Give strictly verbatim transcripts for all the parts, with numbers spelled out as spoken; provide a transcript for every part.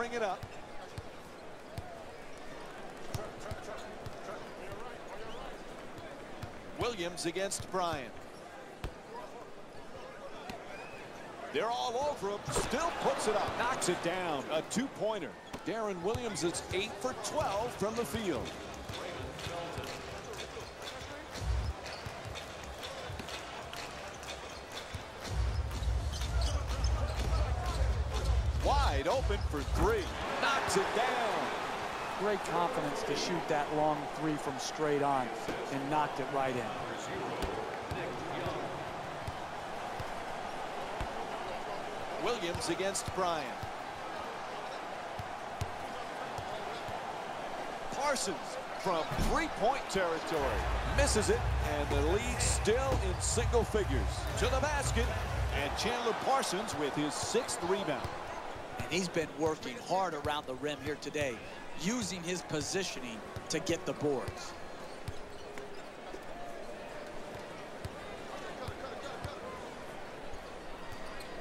Bring it up. Williams against Bryant. They're all over him. Still puts it up. Knocks it down. A two-pointer. Darren Williams is eight for twelve from the field. Wide open for three. Knocks it down. Great confidence to shoot that long three from straight on, and knocked it right in. Williams against Bryant. Parsons from three-point territory. Misses it, and the lead still in single figures. To the basket, and Chandler Parsons with his sixth rebound. And he's been working hard around the rim here today, using his positioning to get the boards.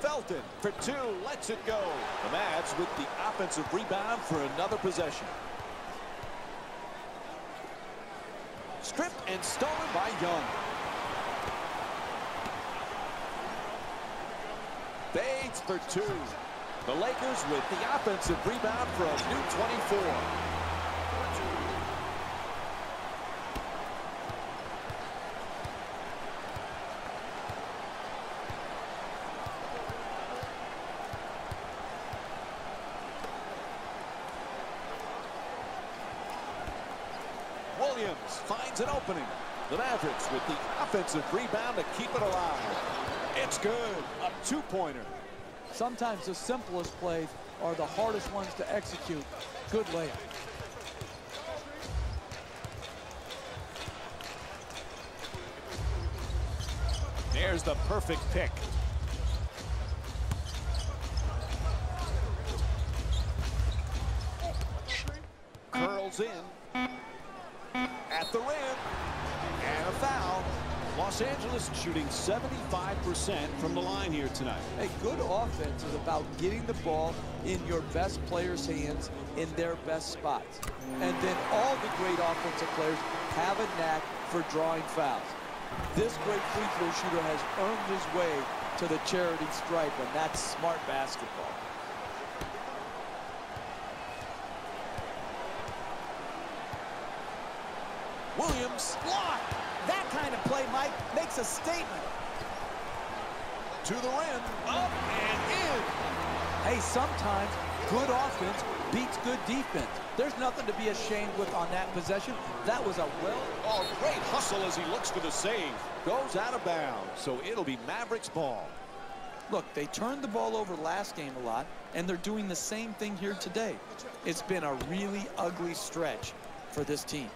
Felton for two, lets it go. The Mavs with the offensive rebound for another possession. Stripped and stolen by Young. Bates for two. The Lakers with the offensive rebound for a new twenty-four. Williams finds an opening. The Mavericks with the offensive rebound to keep it alive. It's good. A two-pointer. Sometimes the simplest plays are the hardest ones to execute. Good layup. There's the perfect pick. Curls in. At the rim. And a foul. Los Angeles shooting seventy-five percent from the line here tonight. A good offense is about getting the ball in your best players' hands in their best spots. And then all the great offensive players have a knack for drawing fouls. This great free throw shooter has earned his way to the charity stripe, and that's smart basketball. Williams blocked. That kind of play, Mike, makes a statement. To the rim, up and in. Hey, sometimes good offense beats good defense. There's nothing to be ashamed with on that possession. That was a well... Oh, great hustle as he looks for the save. Goes out of bounds, so it'll be Mavericks ball. Look, they turned the ball over last game a lot, and they're doing the same thing here today. It's been a really ugly stretch for this team.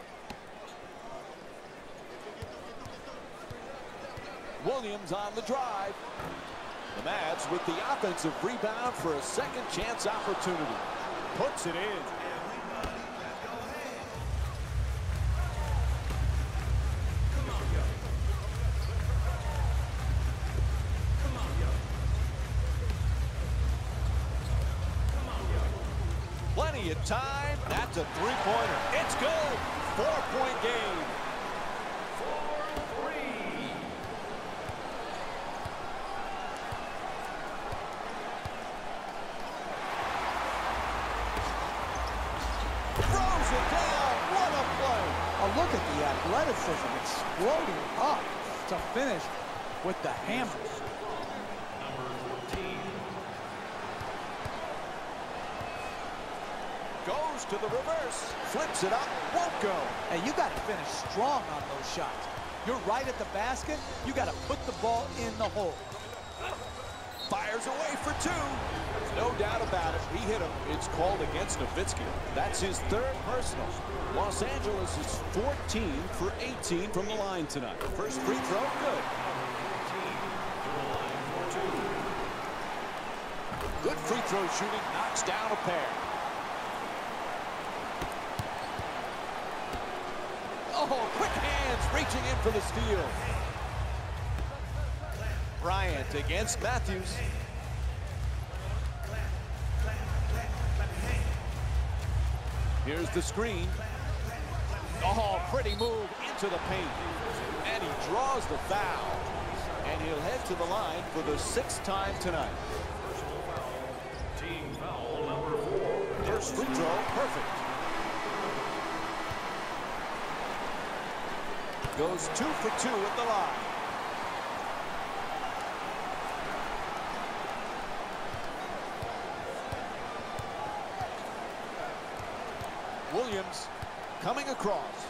Williams on the drive. The Mavs with the offensive rebound for a second chance opportunity. Puts it in. Plenty of time. That's a three-pointer. It's good. Four-point game. Look at the athleticism exploding up to finish with the hammer. Number fourteen. Goes to the reverse. Flips it up. Won't go. And you got to finish strong on those shots. You're right at the basket. You got to put the ball in the hole. Fires away for two. No doubt about it. He hit him. It's called against Nowitzki. That's his third personal. Los Angeles is fourteen for eighteen from the line tonight. First free throw, good. Good free throw shooting. Knocks down a pair. Oh, quick hands reaching in for the steal. Bryant against Matthews. Here's the screen. Oh, pretty move into the paint. And he draws the foul. And he'll head to the line for the sixth time tonight. Team foul number four. First free throw, perfect. Goes two for two at the line. Williams coming across,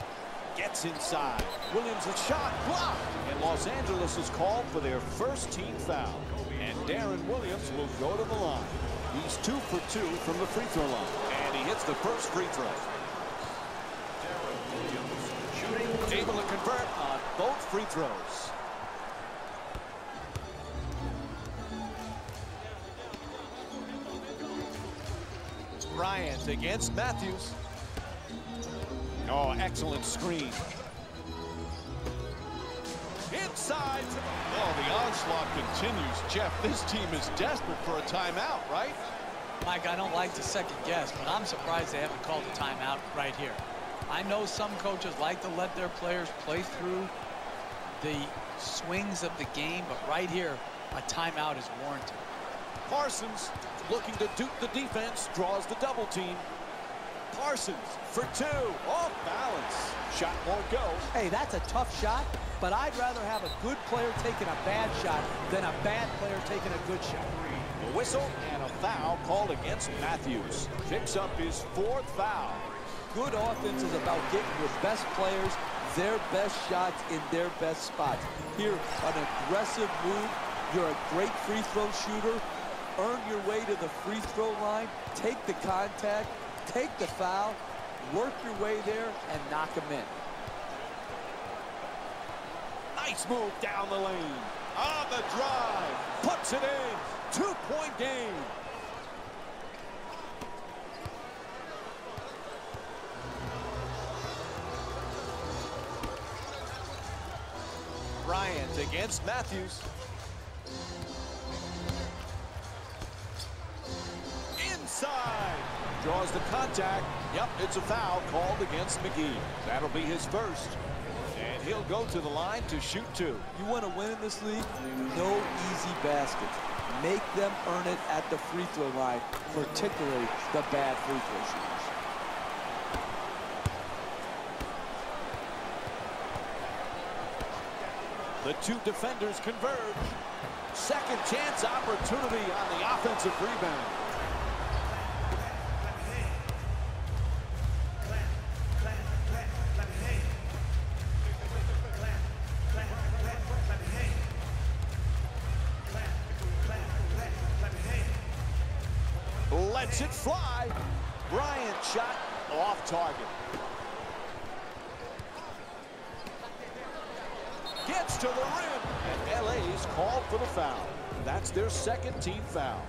gets inside. Williams' shot blocked, and Los Angeles is called for their first team foul. And Darren Williams will go to the line. He's two for two from the free throw line, and he hits the first free throw. Williams able to convert on both free throws. Bryant against Matthews. Oh, excellent screen. Inside. Oh, the onslaught continues. Jeff, this team is desperate for a timeout, right? Mike, I don't like to second guess, but I'm surprised they haven't called a timeout right here. I know some coaches like to let their players play through the swings of the game, but right here, a timeout is warranted. Parsons, looking to dupe the defense, draws the double team. Parsons for two, off balance. Shot won't go. Hey, that's a tough shot, but I'd rather have a good player taking a bad shot than a bad player taking a good shot. A whistle and a foul called against Matthews. Picks up his fourth foul. Good offense is about getting your best players their best shots in their best spots. Here, an aggressive move. You're a great free throw shooter. Earn your way to the free throw line. Take the contact. Take the foul, work your way there, and knock him in. Nice move down the lane. On the drive, puts it in. Two-point game. Bryant against Matthews. Inside. Draws the contact. Yep, it's a foul called against McGee. That'll be his first. And he'll go to the line to shoot two. You want to win in this league? No easy baskets. Make them earn it at the free throw line, particularly the bad free throw shooters. The two defenders converge. Second chance opportunity on the offensive rebound. Lets it fly. Bryant shot off target. Gets to the rim. And L A's called for the foul. That's their second team foul.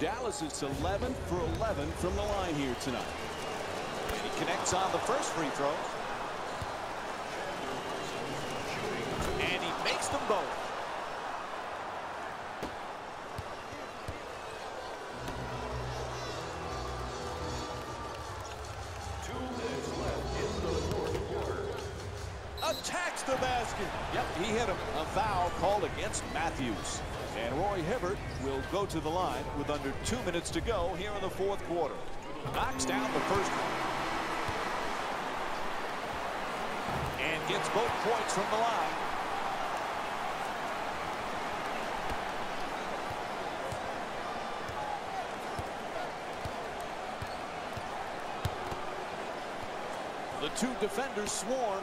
Dallas is eleven for eleven from the line here tonight. And he connects on the first free throw. And he makes them both. Against Matthews. And Roy Hibbert will go to the line with under two minutes to go here in the fourth quarter. Knocks down the first one. And gets both points from the line. The two defenders swarm.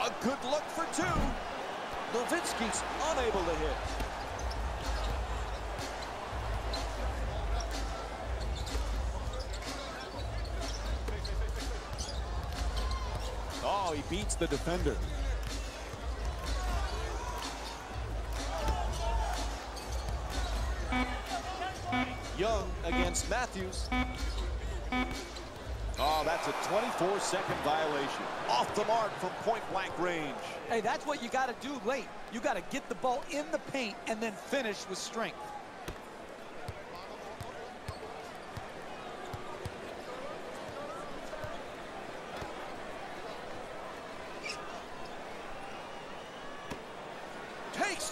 A good look for two. Nowitzki's unable to hit. Oh, he beats the defender. Young against Matthews. Oh, that's a twenty-four second violation. Off the mark from point-blank range. Hey, that's what you got to do late. You got to get the ball in the paint and then finish with strength.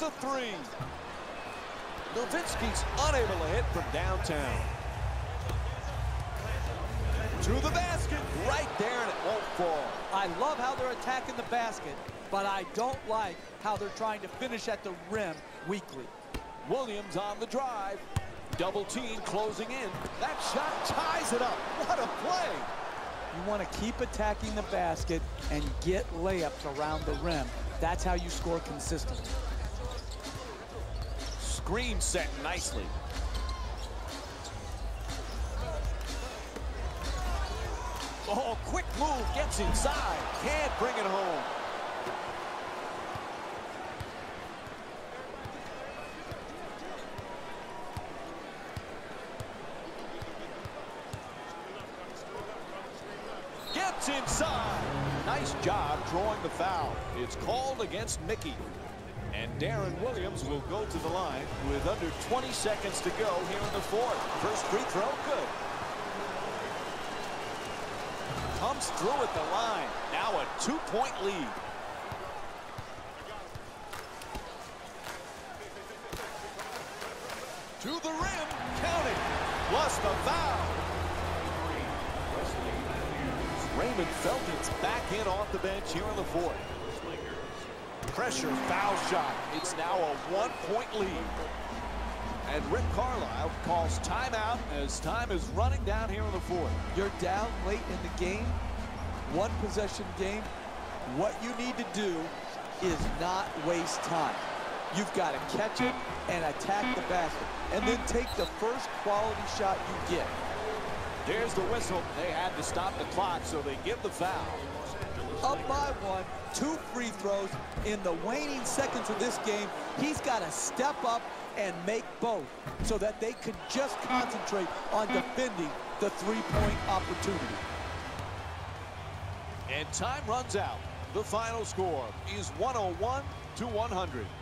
the three. Nowitzki's unable to hit from downtown. To the basket, right there, and it won't fall. I love how they're attacking the basket, but I don't like how they're trying to finish at the rim weakly. Williams on the drive. Double team closing in. That shot ties it up. What a play. You want to keep attacking the basket and get layups around the rim. That's how you score consistently. Screen set nicely. Oh, quick move, gets inside, can't bring it home. Gets inside. Nice job drawing the foul. It's called against Mickey. And Darren Williams will go to the line with under twenty seconds to go here in the fourth. First free throw, good. Comes through at the line. Now a two-point lead. To the rim, counting. Plus the foul. Raymond Felton's back in off the bench here in the fourth. Pressure, foul shot. It's now a one-point lead. And Rick Carlisle calls timeout as time is running down here in the fourth. You're down late in the game, one possession game. What you need to do is not waste time. You've got to catch it and attack the basket, and then take the first quality shot you get. There's the whistle. They had to stop the clock, so they give the foul. Up by one, two free throws. In the waning seconds of this game, he's got to step up and make both so that they can just concentrate on defending the three-point opportunity. And time runs out. The final score is one oh one to one hundred.